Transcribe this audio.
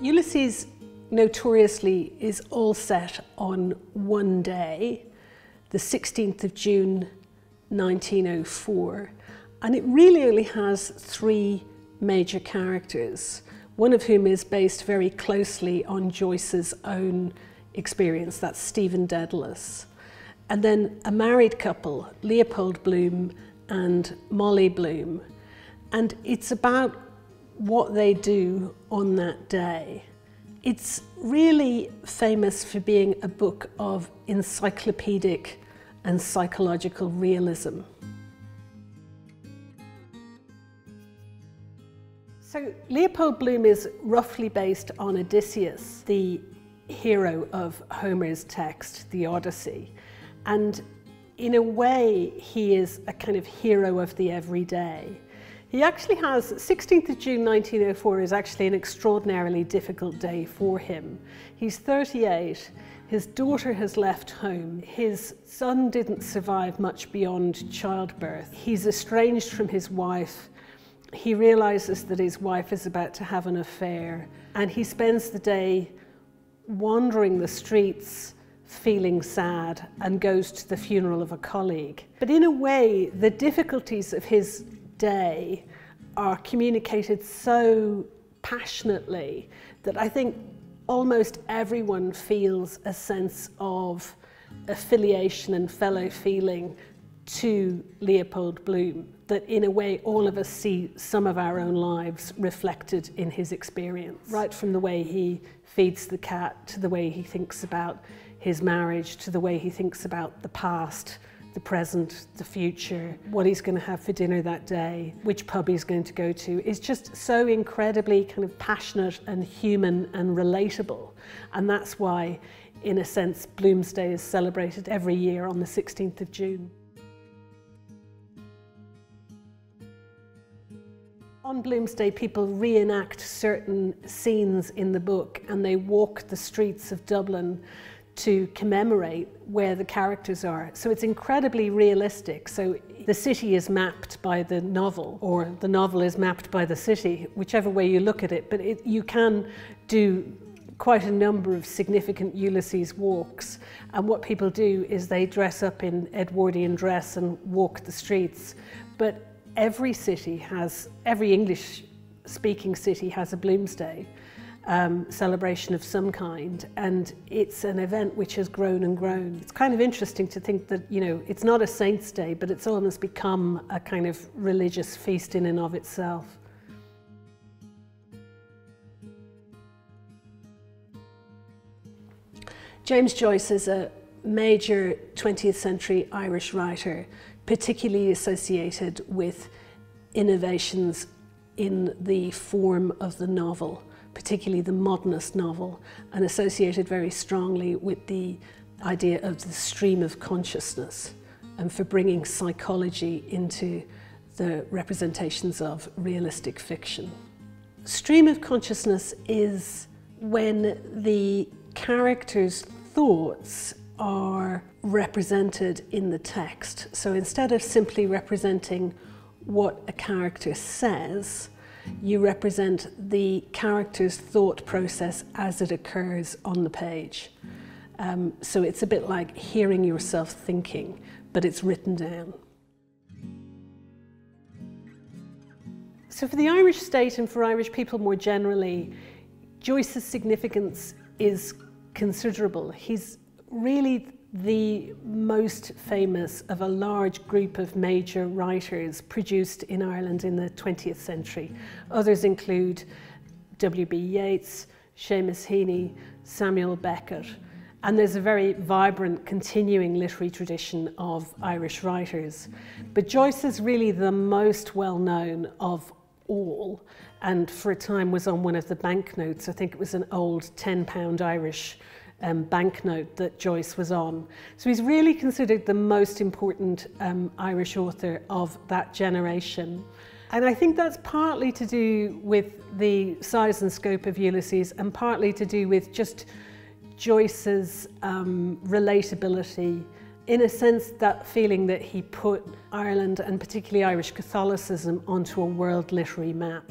Ulysses notoriously is all set on one day, the 16th of June 1904, and it really only has three major characters, one of whom is based very closely on Joyce's own experience, that's Stephen Dedalus, and then a married couple, Leopold Bloom and Molly Bloom, and it's about what they do on that day. It's really famous for being a book of encyclopedic and psychological realism. So Leopold Bloom is roughly based on Odysseus, the hero of Homer's text, the Odyssey. And in a way, he is a kind of hero of the everyday. He actually has, 16th of June 1904 is actually an extraordinarily difficult day for him. He's 38, his daughter has left home, his son didn't survive much beyond childbirth, he's estranged from his wife, he realizes that his wife is about to have an affair, and he spends the day wandering the streets feeling sad and goes to the funeral of a colleague. But in a way, the difficulties of his day are communicated so passionately that I think almost everyone feels a sense of affiliation and fellow feeling to Leopold Bloom, that in a way all of us see some of our own lives reflected in his experience, right from the way he feeds the cat to the way he thinks about his marriage, to the way he thinks about the past, the present, the future, what he's going to have for dinner that day, which pub he's going to go to. It's just so incredibly kind of passionate and human and relatable. And that's why, in a sense, Bloomsday is celebrated every year on the 16th of June. On Bloomsday, people reenact certain scenes in the book and they walk the streets of Dublin to commemorate where the characters are. So it's incredibly realistic. So the city is mapped by the novel, or the novel is mapped by the city, whichever way you look at it. But you can do quite a number of significant Ulysses walks. And what people do is they dress up in Edwardian dress and walk the streets. But every city has, every English-speaking city has a Bloomsday. Celebration of some kind, and it's an event which has grown and grown. It's kind of interesting to think that, you know, it's not a saint's day, but it's almost become a kind of religious feast in and of itself. James Joyce is a major 20th century Irish writer, particularly associated with innovations in the form of the novel, particularly the modernist novel, and associated very strongly with the idea of the stream of consciousness and for bringing psychology into the representations of realistic fiction. Stream of consciousness is when the character's thoughts are represented in the text. So instead of simply representing what a character says, you represent the character's thought process as it occurs on the page. So it's a bit like hearing yourself thinking, but it's written down. So for the Irish state and for Irish people more generally, Joyce's significance is considerable. He's really the most famous of a large group of major writers produced in Ireland in the 20th century. Others include W.B. Yeats, Seamus Heaney, Samuel Beckett, and there's a very vibrant continuing literary tradition of Irish writers. But Joyce is really the most well-known of all, and for a time was on one of the banknotes. I think it was an old £10 Irish banknote that Joyce was on. So he's really considered the most important Irish author of that generation. And I think that's partly to do with the size and scope of Ulysses and partly to do with just Joyce's relatability, in a sense that feeling that he put Ireland and particularly Irish Catholicism onto a world literary map.